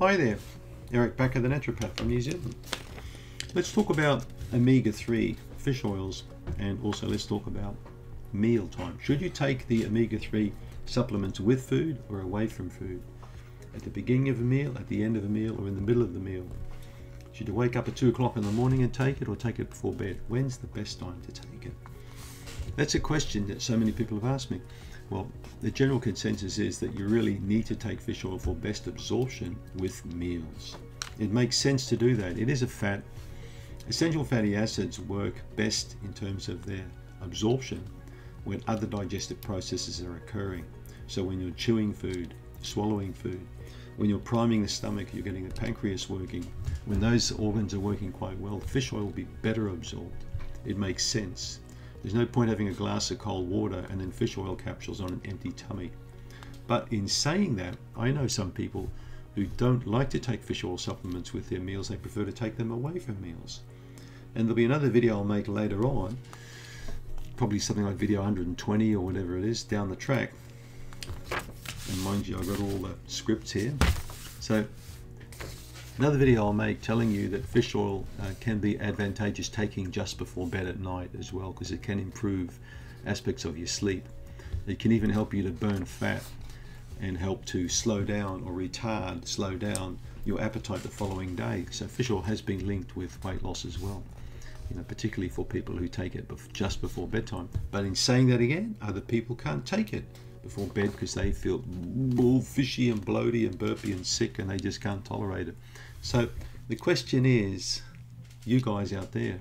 Hi there, Eric Bakker the Naturopath from New Zealand. Let's talk about Omega 3 fish oils, and also let's talk about meal time. Should you take the Omega 3 supplements with food or away from food? At the beginning of a meal, at the end of a meal, or in the middle of the meal? Should you wake up at 2 o'clock in the morning and take it, or take it before bed? When's the best time to take it? That's a question that so many people have asked me. Well, the general consensus is that you really need to take fish oil for best absorption with meals. It makes sense to do that. It is a fat. Essential fatty acids work best in terms of their absorption when other digestive processes are occurring. So when you're chewing food, swallowing food, when you're priming the stomach, you're getting the pancreas working. When those organs are working quite well, fish oil will be better absorbed. It makes sense. There's no point having a glass of cold water and then fish oil capsules on an empty tummy. But in saying that, I know some people who don't like to take fish oil supplements with their meals. They prefer to take them away from meals. And there'll be another video I'll make later on, probably something like video 120 or whatever it is down the track. And mind you, I've got all the scripts here. So another video I'll make telling you that fish oil can be advantageous taking just before bed at night as well, because it can improve aspects of your sleep. It can even help you to burn fat and help to slow down or retard, slow down your appetite the following day. So fish oil has been linked with weight loss as well, you know, particularly for people who take it just before bedtime. But in saying that again, other people can't take it before bed because they feel all fishy and bloaty and burpy and sick, and they just can't tolerate it. So the question is, you guys out there,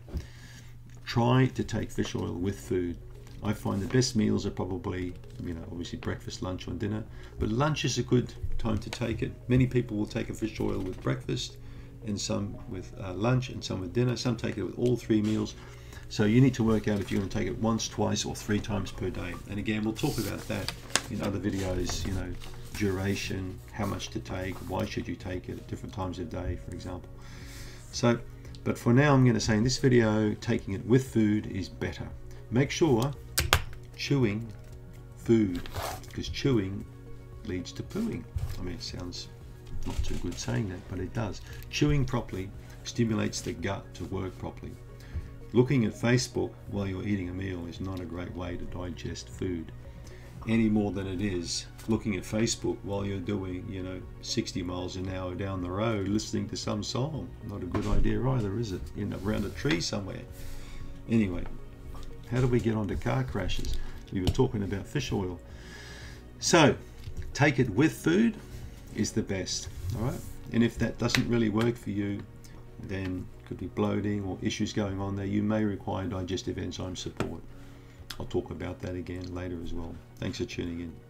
try to take fish oil with food. I find the best meals are probably, you know, obviously breakfast, lunch, or dinner, but lunch is a good time to take it. Many people will take a fish oil with breakfast, and some with lunch, and some with dinner. Some take it with all three meals. So you need to work out if you're going to take it once, twice, or three times per day. And again, we'll talk about that in other videos, you know, duration, how much to take, why should you take it at different times of day, for example. So, but for now, I'm going to say in this video, taking it with food is better. Make sure chewing food, because chewing leads to pooing. I mean, it sounds not too good saying that, but it does. Chewing properly stimulates the gut to work properly. Looking at Facebook while you're eating a meal is not a great way to digest food, any more than it is looking at Facebook while you're doing, you know, 60 miles an hour down the road listening to some song. Not a good idea either, is it? You end up around a tree somewhere. Anyway, how do we get onto car crashes? We were talking about fish oil. So, take it with food is the best, all right? And if that doesn't really work for you, then could be bloating or issues going on there, you may require digestive enzyme support. I'll talk about that again later as well. Thanks for tuning in.